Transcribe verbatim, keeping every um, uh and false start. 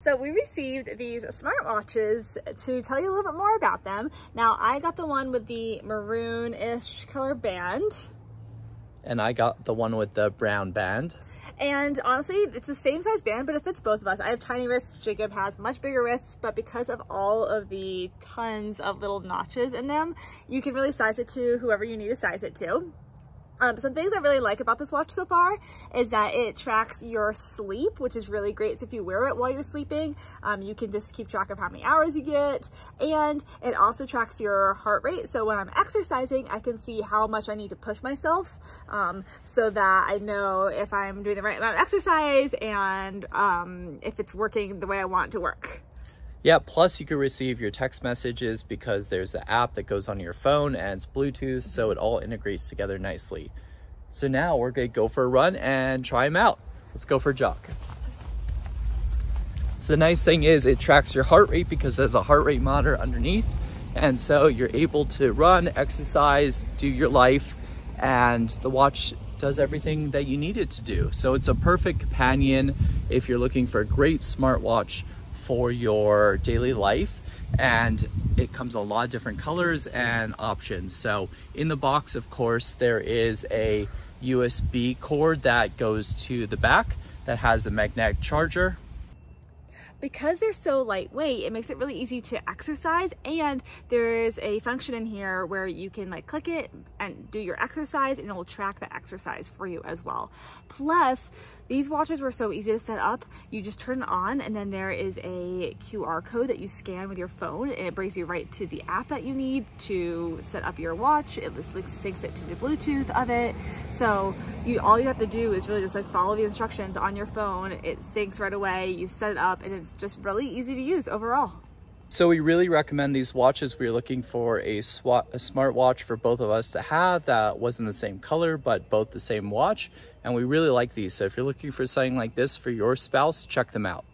So we received these smartwatches to tell you a little bit more about them. Now I got the one with the maroon-ish color band. And I got the one with the brown band. And honestly, it's the same size band, but it fits both of us. I have tiny wrists, Jacob has much bigger wrists, but because of all of the tons of little notches in them, you can really size it to whoever you need to size it to. Um, some things I really like about this watch so far is that it tracks your sleep, which is really great. So if you wear it while you're sleeping, um, you can just keep track of how many hours you get. And it also tracks your heart rate. So when I'm exercising, I can see how much I need to push myself um, so that I know if I'm doing the right amount of exercise and um, if it's working the way I want it to work. Yeah, plus you can receive your text messages because there's an app that goes on your phone and it's Bluetooth, so it all integrates together nicely. So now we're gonna go for a run and try them out. Let's go for a jog. So the nice thing is it tracks your heart rate because there's a heart rate monitor underneath, and so you're able to run, exercise, do your life, and the watch does everything that you need it to do. So it's a perfect companion if you're looking for a great smartwatch for your daily life, and it comes in a lot of different colors and options. So in the box, of course, there is a U S B cord that goes to the back that has a magnetic charger. Because they're so lightweight, it makes it really easy to exercise, and there's a function in here where you can like click it and do your exercise and it will track the exercise for you as well. Plus, these watches were so easy to set up. You just turn it on and then there is a Q R code that you scan with your phone and it brings you right to the app that you need to set up your watch. It just like syncs it to the Bluetooth of it. So you all you have to do is really just like follow the instructions on your phone. It syncs right away, you set it up, and it's just really easy to use overall. So we really recommend these watches. We're looking for a, a smart watch for both of us to have that wasn't the same color, but both the same watch. And we really like these. So if you're looking for something like this for your spouse, check them out.